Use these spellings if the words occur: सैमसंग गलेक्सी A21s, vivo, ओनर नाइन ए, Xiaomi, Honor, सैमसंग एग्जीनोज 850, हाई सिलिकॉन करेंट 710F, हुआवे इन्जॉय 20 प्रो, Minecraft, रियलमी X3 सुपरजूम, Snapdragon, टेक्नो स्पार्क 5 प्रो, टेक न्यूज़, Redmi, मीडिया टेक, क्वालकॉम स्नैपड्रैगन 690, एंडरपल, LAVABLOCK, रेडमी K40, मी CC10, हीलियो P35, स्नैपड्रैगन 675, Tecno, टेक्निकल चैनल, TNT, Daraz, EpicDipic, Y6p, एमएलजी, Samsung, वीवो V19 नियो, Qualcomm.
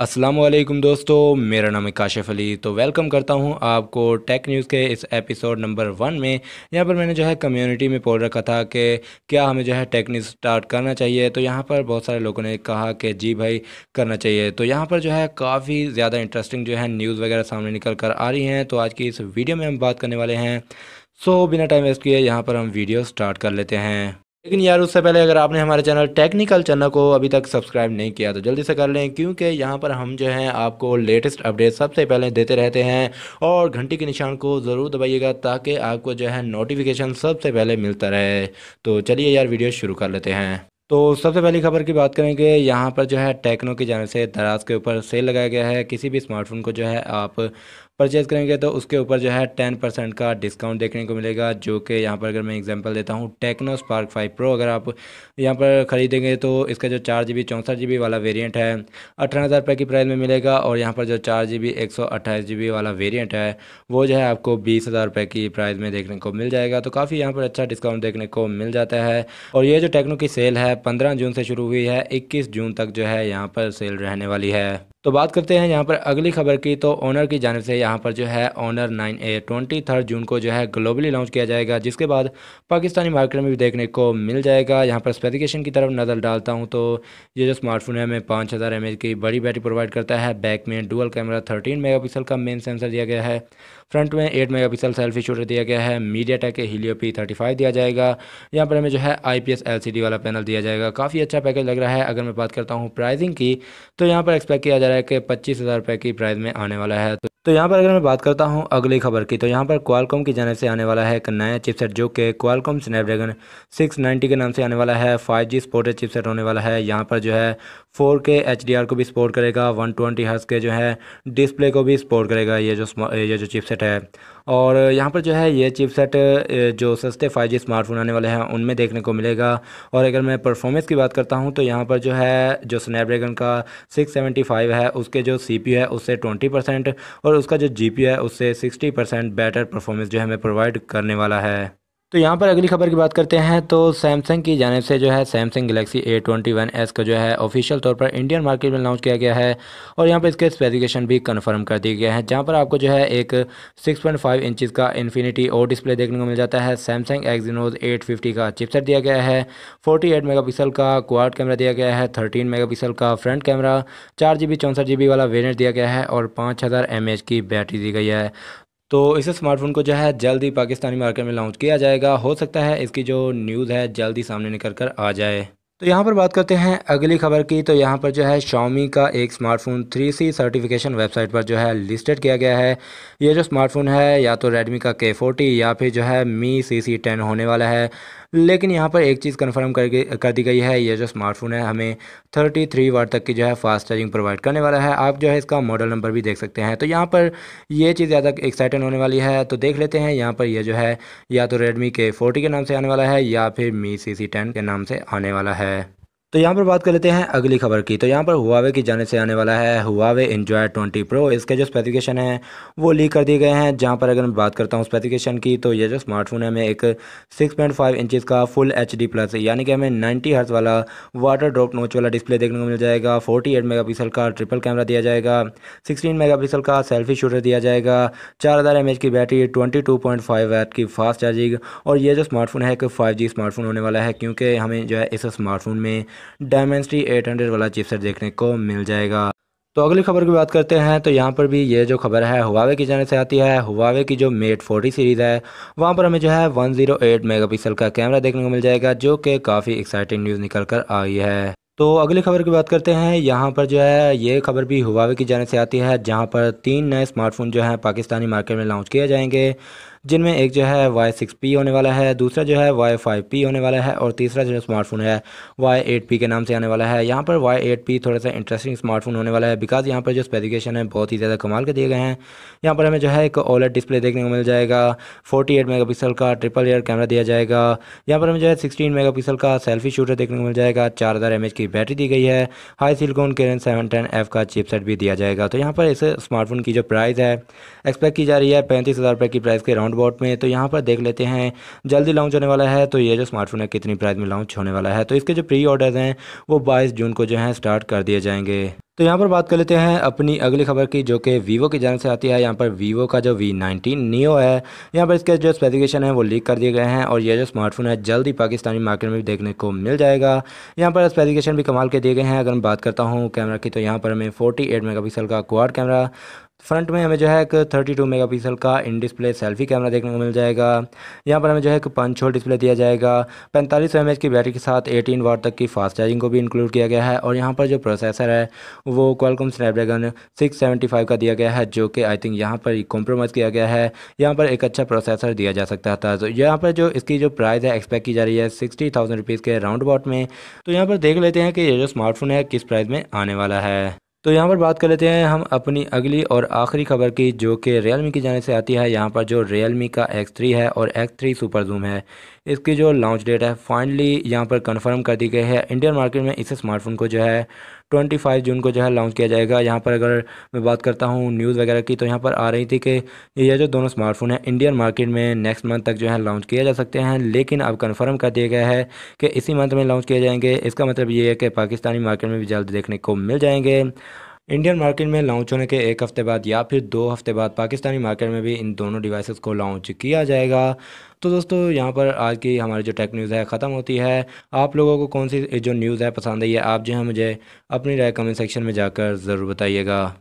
अस्सलामुअलैकुम दोस्तों, मेरा नाम है काशिफ अली। तो वेलकम करता हूं आपको टेक न्यूज़ के इस एपिसोड नंबर 1 में। यहां पर मैंने जो है कम्युनिटी में पोल रखा था कि क्या हमें जो है टेक न्यूज़ स्टार्ट करना चाहिए। तो यहां पर बहुत सारे लोगों ने कहा कि जी भाई करना चाहिए। तो यहां पर जो है काफ़ी ज़्यादा इंटरेस्टिंग जो है न्यूज़ वगैरह सामने निकल कर आ रही हैं। तो आज की इस वीडियो में हम बात करने वाले हैं। सो बिना टाइम वेस्ट किए यहाँ पर हम वीडियो स्टार्ट कर लेते हैं। लेकिन यार उससे पहले अगर आपने हमारे चैनल टेक्निकल चैनल को अभी तक सब्सक्राइब नहीं किया तो जल्दी से कर लें, क्योंकि यहाँ पर हम जो हैं आपको लेटेस्ट अपडेट सबसे पहले देते रहते हैं। और घंटी के निशान को ज़रूर दबाइएगा ताकि आपको जो है नोटिफिकेशन सबसे पहले मिलता रहे। तो चलिए यार वीडियो शुरू कर लेते हैं। तो सबसे पहली खबर की बात करेंगे। यहाँ पर जो है टेक्नो की जाने से दराज के ऊपर सेल लगाया गया है। किसी भी स्मार्टफोन को जो है आप परचेज़ करेंगे तो उसके ऊपर जो है 10% का डिस्काउंट देखने को मिलेगा, जो कि यहाँ पर अगर मैं एग्जांपल देता हूँ टेक्नो स्पार्क 5 प्रो अगर आप यहाँ पर ख़रीदेंगे तो इसका जो 4GB 64GB वाला वेरियंट है 18,000 रुपये की प्राइस में मिलेगा। और यहाँ पर जो 4GB 128GB वाला वेरियंट है वो जो है आपको 20,000 रुपये की प्राइस में देखने को मिल जाएगा। तो काफ़ी यहाँ पर अच्छा डिस्काउंट देखने को मिल जाता है। और ये जो टेक्नो की सेल है 15 जून से शुरू हुई है, 21 जून तक जो है यहाँ पर सेल रहने वाली है। तो बात करते हैं यहाँ पर अगली खबर की। तो ओनर की जानिब से यहाँ पर जो है ओनर 9A 23 जून को जो है ग्लोबली लॉन्च किया जाएगा, जिसके बाद पाकिस्तानी मार्केट में भी देखने को मिल जाएगा। यहाँ पर स्पेसिफिकेशन की तरफ नज़र डालता हूँ तो ये जो स्मार्टफोन है मैं 5000 mAh की बड़ी बैटरी प्रोवाइड करता है। बैक में डुअल कैमरा 13 MP का मेन सेंसर दिया गया है। फ्रंट में 8 MP सेल्फी शूटर दिया गया है। मीडिया टेक के हीलियो P35 दिया जाएगा। यहाँ पर हमें जो है IPS LCD वाला पैनल दिया जाएगा। काफ़ी अच्छा पैकेज लग रहा है। अगर मैं बात करता हूँ प्राइसिंग की तो यहाँ पर एक्सपेक्ट किया है कि 25,000 रुपये की प्राइस में आने वाला है। तो यहाँ पर अगर मैं बात करता हूँ अगली खबर की तो यहाँ पर क्वालकॉम की जाने से आने वाला है एक नया चिपसेट, जो कि क्वालकॉम स्नैपड्रैगन 690 के नाम से आने वाला है। 5G सपोर्टेड चिपसेट होने वाला है। यहाँ पर जो है 4K HDR को भी सपोर्ट करेगा, 120Hz के जो है डिस्प्ले को भी सपोर्ट करेगा ये जो चिपसेट है। और यहाँ पर जो है ये चिपसेट जो सस्ते 5G स्मार्टफोन आने वाले हैं उनमें देखने को मिलेगा। और अगर मैं परफॉर्मेंस की बात करता हूँ तो यहाँ पर जो है जो स्नैपड्रैगन का 675 है उसके जो CPU है उससे 20% और उसका जो GPU है उससे 60% बेटर परफॉर्मेंस जो है हमें प्रोवाइड करने वाला है। तो यहाँ पर अगली खबर की बात करते हैं। तो सैमसंग की जानिब से जो है सैमसंग गलेक्सी A21s का जो है ऑफिशियल तौर पर इंडियन मार्केट में लॉन्च किया गया है। और यहाँ पर इसके स्पेसिफिकेशन भी कंफर्म कर दिए गए हैं, जहाँ पर आपको जो है एक 6.5 इंचज़ का इन्फिनिटी ओ डिस्प्ले देखने को मिल जाता है। सैमसंग एग्जीनोज 850 का चिपसेट दिया गया है। 48 MP का क्वाड कैमरा दिया गया है। 13 MP का फ्रंट कैमरा, 4GB 64GB वाला वेरियंट दिया गया है और 5000 mAh की बैटरी दी गई है। तो इस स्मार्टफोन को जो है जल्द ही पाकिस्तानी मार्केट में लॉन्च किया जाएगा। हो सकता है इसकी जो न्यूज़ है जल्दी सामने निकल कर आ जाए। तो यहाँ पर बात करते हैं अगली खबर की। तो यहाँ पर जो है Xiaomi का एक स्मार्टफोन 3C सर्टिफिकेशन वेबसाइट पर जो है लिस्टेड किया गया है। ये जो स्मार्टफोन है या तो रेडमी का K40 या फिर जो है मी CC10 होने वाला है। लेकिन यहाँ पर एक चीज़ कंफर्म कर दी गई है, ये जो स्मार्टफोन है हमें 33 वाट तक की जो है फास्ट चार्जिंग प्रोवाइड करने वाला है। आप जो है इसका मॉडल नंबर भी देख सकते हैं। तो यहाँ पर ये चीज़ ज़्यादा एक्साइटेड होने वाली है। तो देख लेते हैं यहाँ पर ये जो है या तो रेडमी K40 के नाम से आने वाला है या फिर मी CC10 के नाम से आने वाला है। तो यहाँ पर बात कर लेते हैं अगली खबर की। तो यहाँ पर हुआवे की जाने से आने वाला है हुआवे इन्जॉय 20 प्रो। इसके जो स्पेसिफिकेशन है वो लीक कर दिए गए हैं। जहाँ पर अगर मैं बात करता हूँ स्पेसिफिकेशन की तो ये जो स्मार्टफोन है हमें एक 6.5 इंचज़ का फुल HD+ यानी कि हमें 90Hz वाला वाटर ड्रॉप नोच वाला डिस्प्ले देखने को मिल जाएगा। 48 MP का ट्रिपल कैमरा दिया जाएगा। 16 MP का सेल्फी शूटर दिया जाएगा। 4000 mAh की बैटरी, 22.5 वाट की फास्ट चार्जिंग। और ये जो स्मार्टफोन है एक 5G स्मार्टफोन होने वाला है, क्योंकि हमें जो है इस स्मार्टफोन में डायमेंसिटी 800 वाला चिपसेट देखने को मिल जाएगा। तो अगली खबर की बात करते हैं। तो यहाँ पर भी ये जो खबर है हुआवे की जाने से आती है। हुआवे की जो मेट 40 सीरीज़ है वहाँ पर हमें जो है 108 MP का कैमरा देखने को मिल जाएगा, जो कि काफ़ी एक्साइटिंग न्यूज़ निकल कर आई है। तो अगली खबर की बात करते हैं। यहाँ पर जो है ये खबर भी हुआवे की जाने से आती है, जहाँ पर 3 नए स्मार्टफोन जो है पाकिस्तानी मार्केट में लॉन्च किए जाएंगे, जिनमें एक जो है Y6P होने वाला है, दूसरा जो है Y5P होने वाला है और तीसरा जो स्मार्टफोन है Y8P के नाम से आने वाला है। यहाँ पर Y8P थोड़ा सा इंटरेस्टिंग स्मार्टफोन होने वाला है, बिकॉज यहाँ पर जो स्पेसिफिकेशन है बहुत ही ज़्यादा कमाल के दिए गए हैं। यहाँ पर हमें जो है एक OLED डिस्प्ले देखने को मिल जाएगा। 48 MP का ट्रिपल एयर कैमरा दिया जाएगा। यहाँ पर हमें जो है 16 MP का सेल्फी शूटर देखने को मिल जाएगा। 4000 mAh की बैटरी दी गई है। हाई सिलिकॉन करेंट 710F का चिपसेट भी दिया जाएगा। तो यहाँ पर इस स्मार्टफोन की जो प्राइस है एक्सपेक्ट की जा रही है 35,000 रुपये की प्राइस के राउंड बोर्ड में। तो यहाँ पर देख लेते हैं जल्दी लॉन्च होने वाला है। तो ये जो स्मार्टफोन है कितनी प्राइस में लॉन्च होने वाला है। तो इसके जो प्री ऑर्डर्स हैं वो 22 जून को जो है स्टार्ट कर दिए जाएंगे। तो यहाँ पर बात कर लेते हैं अपनी अगली खबर की, जो कि वीवो की जान से आती है। यहाँ पर वीवो का जो V19 नियो है, यहाँ पर इसके जो स्पेसिफिकेशन है वो लीक कर दिए गए हैं और यह जो स्मार्टफोन है जल्दी पाकिस्तानी मार्केट में भी देखने को मिल जाएगा। यहाँ पर स्पेसिफिकेशन भी कमाल के दिए गए हैं। अगर मैं बात करता हूँ कैमरा की, तो यहाँ पर हमें 48 मेगापिक्सल का क्वाड कैमरा, फ्रंट में हमें जो है एक 32 मेगापिक्सल का इन डिस्प्ले सेल्फी कैमरा देखने को मिल जाएगा। यहाँ पर हमें जो है एक पंच होल डिस्प्ले दिया जाएगा। 4500 mAh की बैटरी के साथ 18 वाट तक की फास्ट चार्जिंग को भी इंक्लूड किया गया है। और यहाँ पर जो प्रोसेसर है वो क्वालकॉम स्नैपड्रैगन 675 का दिया गया है, जो कि आई थिंक यहाँ पर कॉम्प्रोमाइज़ किया गया है। यहाँ पर एक अच्छा प्रोसेसर दिया जा सकता था। तो यहाँ पर जो इसकी जो प्राइस है एक्सपेक्ट की जा रही है 60,000 रुपीज़ के राउंड अबाउट में। तो यहाँ पर देख लेते हैं कि ये जो स्मार्टफोन है किस प्राइस में आने वाला है। तो यहाँ पर बात कर लेते हैं हम अपनी अगली और आखिरी खबर की, जो कि रियलमी की जाने से आती है। यहाँ पर जो रियलमी का X3 है और X3 सुपरजूम है, इसकी जो लॉन्च डेट है फाइनली यहाँ पर कंफर्म कर दी गई है। इंडियन मार्केट में इस स्मार्टफोन को जो है 25 जून को जो है लॉन्च किया जाएगा। यहाँ पर अगर मैं बात करता हूँ न्यूज़ वगैरह की, तो यहाँ पर आ रही थी कि यह जो दोनों स्मार्टफोन है इंडियन मार्केट में नेक्स्ट मंथ तक जो है लॉन्च किया जा सकते हैं, लेकिन अब कंफर्म कर दिया गया है कि इसी मंथ में लॉन्च किए जाएंगे। इसका मतलब ये है कि पाकिस्तानी मार्केट में भी जल्द देखने को मिल जाएंगे। इंडियन मार्केट में लॉन्च होने के एक हफ़्ते बाद या फिर 2 हफ्ते बाद पाकिस्तानी मार्केट में भी इन दोनों डिवाइसेस को लॉन्च किया जाएगा। तो दोस्तों यहाँ पर आज की हमारी जो टेक न्यूज़ है ख़त्म होती है। आप लोगों को कौन सी जो न्यूज़ है पसंद आई है, आप जो है मुझे अपनी राय कमेंट सेक्शन में जाकर ज़रूर बताइएगा।